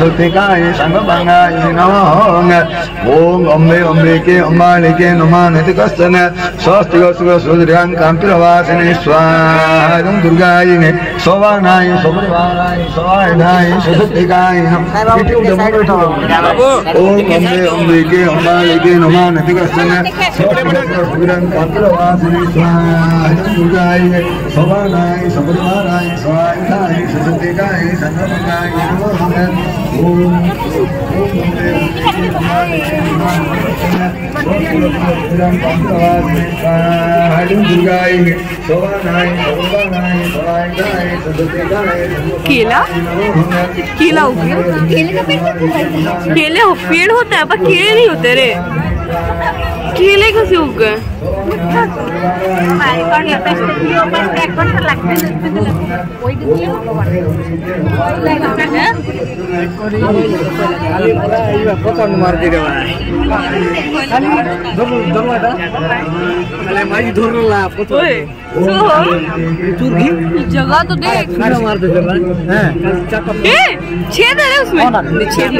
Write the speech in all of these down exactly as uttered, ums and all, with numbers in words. สุทธิกายสังฆปังกายนามองโอมอมเบอมเบเกอมมาลิเกนมานิติกัสสนะสวัสดิโกสุสุดรังคัมปิรวาสนิสวาดุงดุร์กายเนสวานายสมริวานายสวานายสุทธิกายวิจุดมุตโอมอมเบอมเบเกอมมาลิเกนมานิติกัสสนะสวัสดิโกสุรังคัมปิรวาสนิสวาดุงดุร์กายเนสวานายสมริวานายสวานายสุทธิกายสังฆปังกายนามองโอ้केला केला हो गया केले का पेड़ केले हो पेड़ होता है पर केले नहीं होते रे केले कैसे उग गए जगह तो देख मार दे छेद है उसमें छेद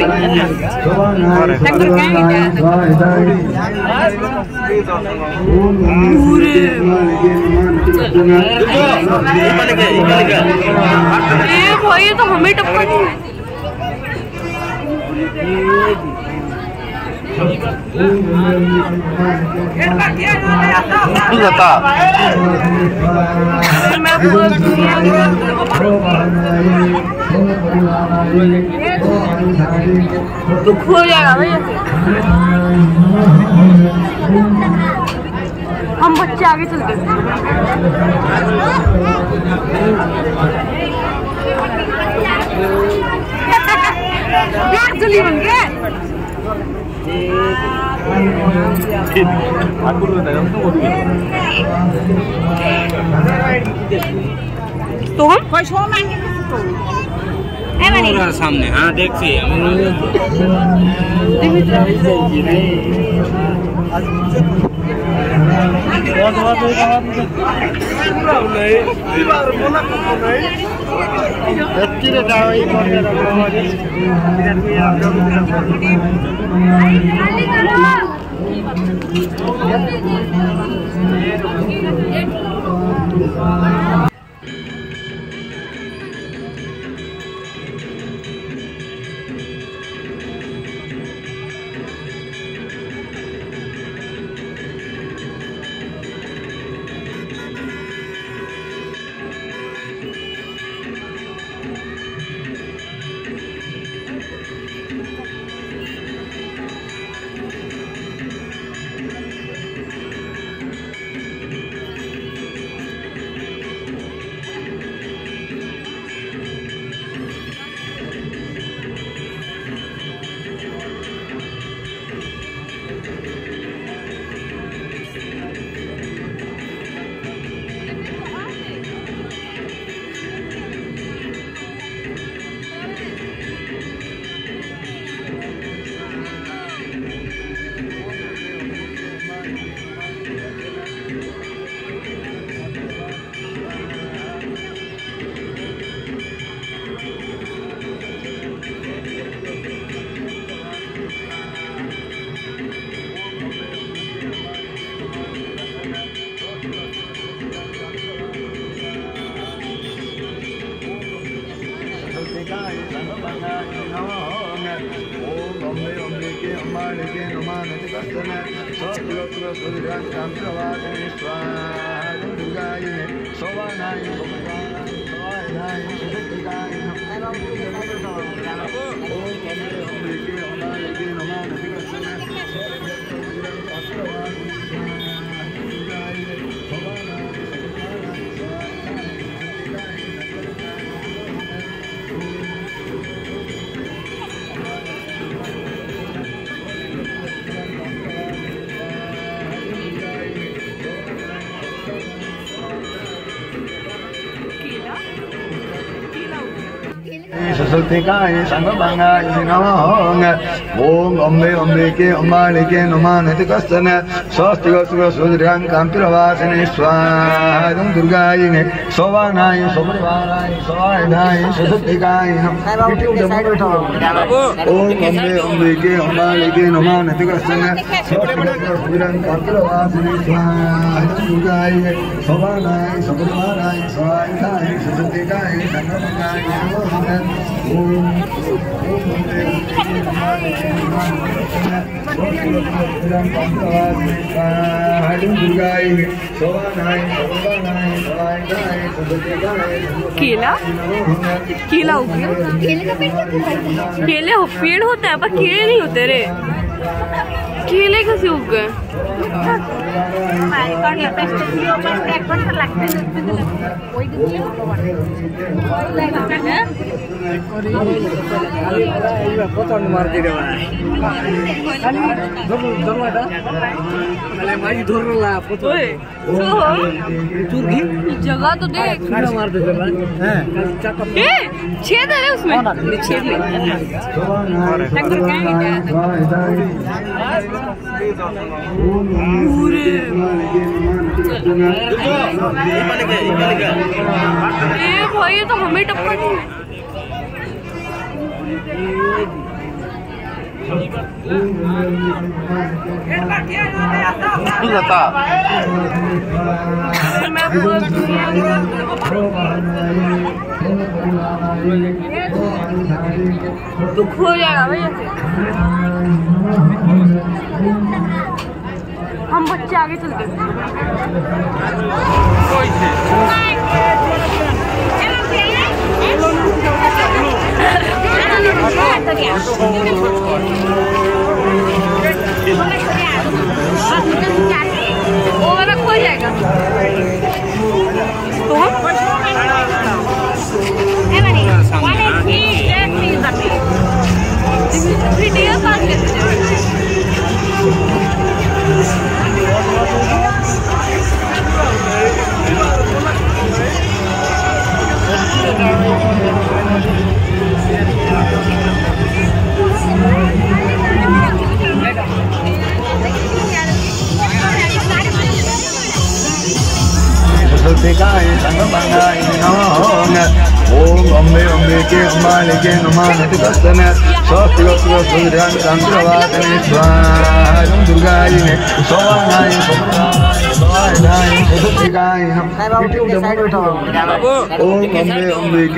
ये तो हमें टपका नहीं है। तो खो जाएगा भैया हम बच्चे आगे चल गए चली बन गए तो हम खुश हो सामने हाँ देखिए नहीं สุทธิกายสังฆบังอาอินามะหังโอมอมเบอมเบเกอมมาลิเกนมาเนติกัสสนะสวัสดิกัสกัสสุจริยังคัมปิรวาสเนสวาดุงดุร์กายเนสวานายสมริวานายสวายนายสุทธิกายพิทุดมุทโอมอมเบอมเบเกอมมาลิเกนมาเนติกัสสนะสวัสดิกัสกัสสุจริยังคัมปิรวาสเนสวาดุงดุร์กายเนสวานายสมริวานายสวายนายสุทธิกายสังฆบังอาอินามะหังโอมकेला केला हो गया केले का पेड़ केले हो पेड़ होता है पर केले नहीं होते रे केले कैसे उग गए जगह तो देख छेद है उसमें भाई तो हमें टप्पड़ दुख हो जाएगा भाई हम बच्चे आगे चलते हैं। वो वाला खोल जाएगाโอ้มอมเบอมเบเก